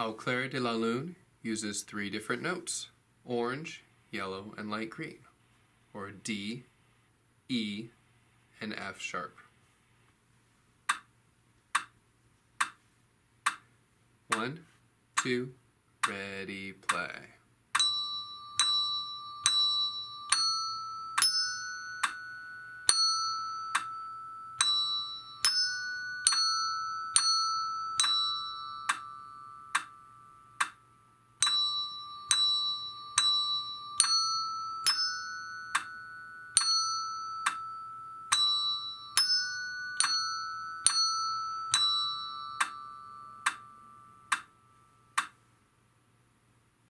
Au Claire De La Lune uses three different notes, orange, yellow, and light green, or D, E, and F sharp. One, two, ready, play.